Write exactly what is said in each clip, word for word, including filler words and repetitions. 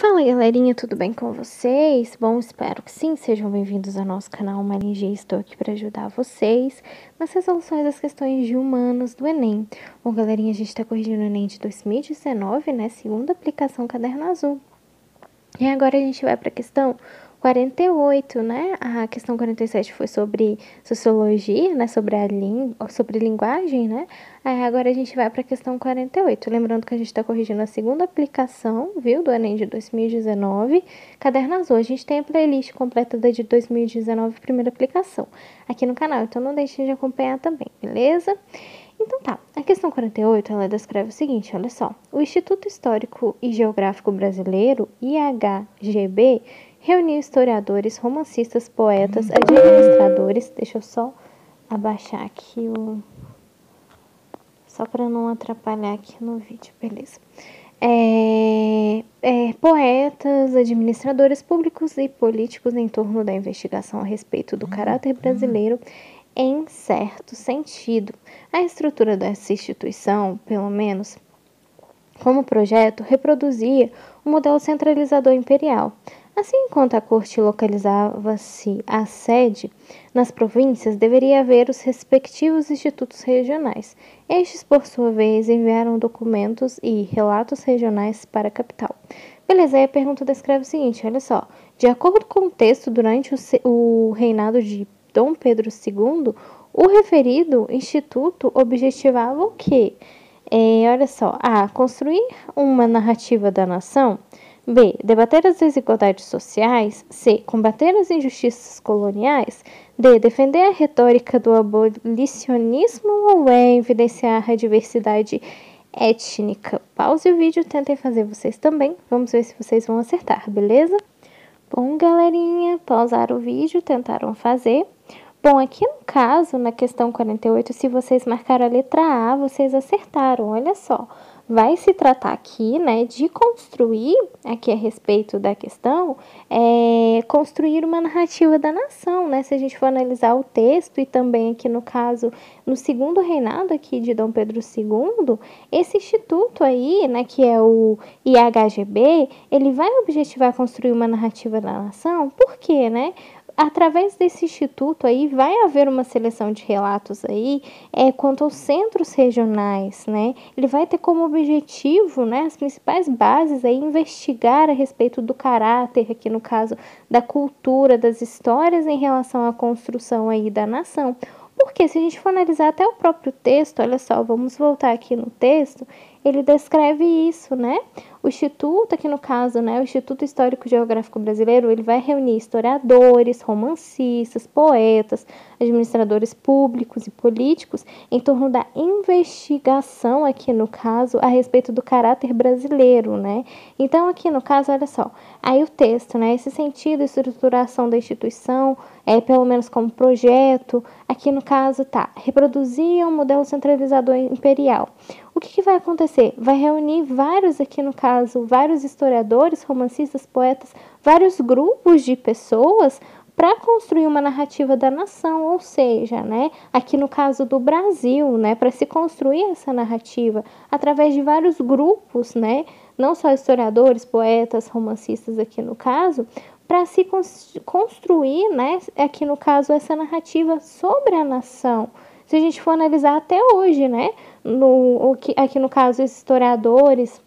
Fala galerinha, tudo bem com vocês? Bom, espero que sim, sejam bem-vindos ao nosso canal Mari G, estou aqui para ajudar vocês nas resoluções das questões de humanas do Enem. Bom galerinha, a gente está corrigindo o Enem de dois mil e dezenove, né, segunda aplicação Caderno Azul. E agora a gente vai para a questão quarenta e oito, né? A questão quarenta e sete foi sobre sociologia, né? Sobre a língua, sobre linguagem, né? Aí agora a gente vai para a questão quarenta e oito. Lembrando que a gente está corrigindo a segunda aplicação, viu? Do Enem de dois mil e dezenove, Caderno Azul. A gente tem a playlist completa da de dois mil e dezenove, primeira aplicação, aqui no canal. Então não deixem de acompanhar também, beleza? Então tá, a questão quarenta e oito, ela descreve o seguinte, olha só. O Instituto Histórico e Geográfico Brasileiro, I H G B, reuniu historiadores, romancistas, poetas, administradores... Deixa eu só abaixar aqui o... Só para não atrapalhar aqui no vídeo, beleza. É, é, poetas, administradores públicos e políticos em torno da investigação a respeito do caráter brasileiro em certo sentido. A estrutura dessa instituição, pelo menos como projeto, reproduzia o modelo centralizador imperial. Assim, enquanto a corte localizava-se a sede nas províncias, deveria haver os respectivos institutos regionais. Estes, por sua vez, enviaram documentos e relatos regionais para a capital. Beleza, aí a pergunta descreve o seguinte, olha só. De acordo com o texto, durante o reinado de Dom Pedro segundo, o referido instituto objetivava o quê? É, olha só, A. Construir uma narrativa da nação. B. Debater as desigualdades sociais. C. Combater as injustiças coloniais. D. Defender a retórica do abolicionismo. Ou E. Evidenciar a diversidade étnica. Pause o vídeo, tentem fazer vocês também. Vamos ver se vocês vão acertar, beleza? Bom, galerinha, pausaram o vídeo, tentaram fazer. Bom, aqui no caso, na questão quarenta e oito, se vocês marcaram a letra A, vocês acertaram, olha só. Vai se tratar aqui, né, de construir, aqui a respeito da questão, é, construir uma narrativa da nação, né? Se a gente for analisar o texto e também aqui no caso, no segundo reinado aqui de Dom Pedro segundo, esse instituto aí, né, que é o I H G B, ele vai objetivar construir uma narrativa da nação, por quê, né? Através desse instituto aí vai haver uma seleção de relatos aí é, quanto aos centros regionais, né? Ele vai ter como objetivo, né, as principais bases aí investigar a respeito do caráter, aqui no caso da cultura, das histórias em relação à construção aí da nação. Porque se a gente for analisar até o próprio texto, olha só, vamos voltar aqui no texto, ele descreve isso, né? O Instituto, aqui no caso, né, o Instituto Histórico e Geográfico Brasileiro, ele vai reunir historiadores, romancistas, poetas, administradores públicos e políticos em torno da investigação, aqui no caso, a respeito do caráter brasileiro, né? Então, aqui no caso, olha só, aí o texto, né, esse sentido, estruturação da instituição, é, pelo menos como projeto, aqui no caso, tá, reproduzia um modelo centralizador imperial. O que, que vai acontecer? Vai reunir vários, aqui no caso, vários historiadores, romancistas, poetas, vários grupos de pessoas para construir uma narrativa da nação, ou seja, né, aqui no caso do Brasil, né, para se construir essa narrativa através de vários grupos, né, não só historiadores, poetas, romancistas aqui no caso, para se construir, né, aqui no caso, essa narrativa sobre a nação. Se a gente for analisar até hoje, né, no, aqui no caso, historiadores,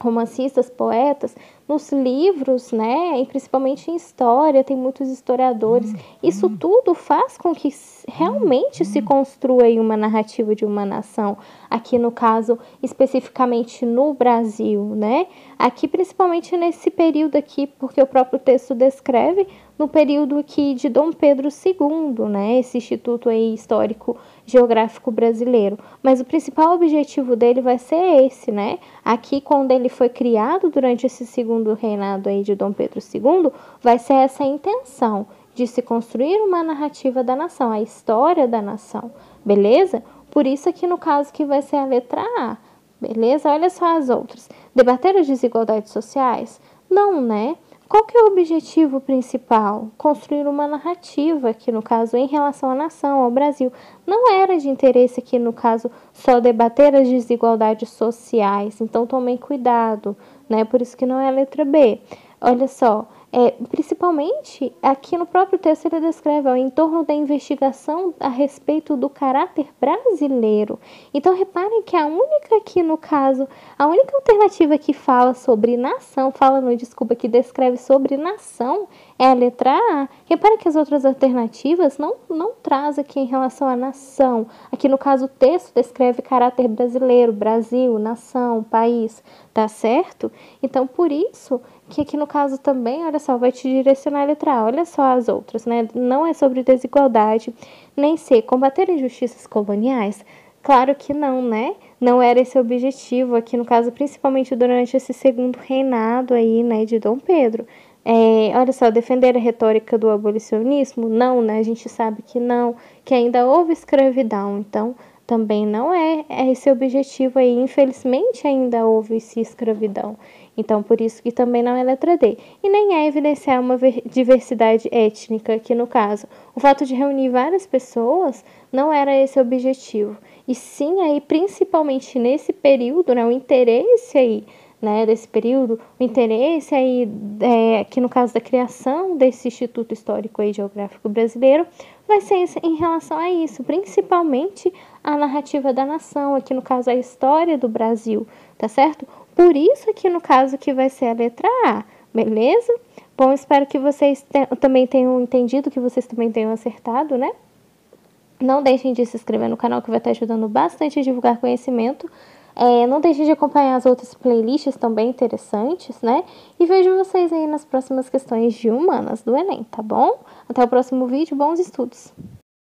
romancistas, poetas, nos livros, né, e principalmente em história, tem muitos historiadores, isso tudo faz com que realmente se construa aí uma narrativa de uma nação, aqui no caso, especificamente no Brasil, né, aqui principalmente nesse período aqui, porque o próprio texto descreve, no período aqui de Dom Pedro segundo, né, esse Instituto aí Histórico Geográfico Brasileiro, mas o principal objetivo dele vai ser esse, né, aqui quando ele foi criado durante esse segundo reinado aí de Dom Pedro segundo, vai ser essa a intenção de se construir uma narrativa da nação, a história da nação, beleza? Por isso aqui no caso que vai ser a letra A, beleza? Olha só as outras, debater as desigualdades sociais? Não, né? Qual que é o objetivo principal? Construir uma narrativa, aqui no caso, em relação à nação, ao Brasil. Não era de interesse aqui, no caso, só debater as desigualdades sociais. Então, tomem cuidado, né? Por isso que não é a letra B. Olha só, é, principalmente aqui no próprio texto ele descreve ó, em torno da investigação a respeito do caráter brasileiro. Então reparem que a única aqui no caso, a única alternativa que fala sobre nação, fala não, desculpa, que descreve sobre nação é a letra A. Reparem que as outras alternativas não, não traz aqui em relação à nação. Aqui no caso o texto descreve caráter brasileiro, Brasil, nação, país, tá certo? Então por isso que aqui no caso também, olha só, vai te direcionar a letra A, olha só as outras, né? Não é sobre desigualdade, nem C, combater injustiças coloniais? Claro que não, né? Não era esse o objetivo aqui no caso, principalmente durante esse segundo reinado aí, né, de Dom Pedro. É, olha só, defender a retórica do abolicionismo? Não, né? A gente sabe que não, que ainda houve escravidão, então também não é esse objetivo aí, infelizmente ainda houve-se escravidão. Então, por isso que também não é letra D. E nem é evidenciar uma diversidade étnica, que no caso, o fato de reunir várias pessoas não era esse o objetivo. E sim, aí, principalmente nesse período, né, o interesse aí, né, desse período, o interesse aí, é, que no caso da criação desse Instituto Histórico e Geográfico Brasileiro, vai ser em relação a isso, principalmente a narrativa da nação, aqui no caso a história do Brasil, tá certo? Por isso aqui no caso que vai ser a letra A, beleza? Bom, espero que vocês te também tenham entendido, que vocês também tenham acertado, né? Não deixem de se inscrever no canal que vai estar ajudando bastante a divulgar conhecimento. É, não deixem de acompanhar as outras playlists também interessantes, né? E vejo vocês aí nas próximas questões de humanas do Enem, tá bom? Até o próximo vídeo, bons estudos!